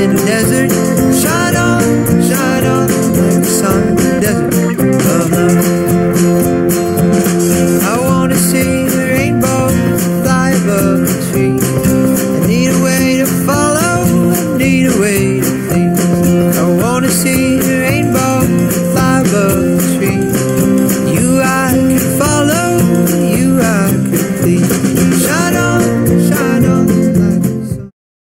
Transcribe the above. in desert.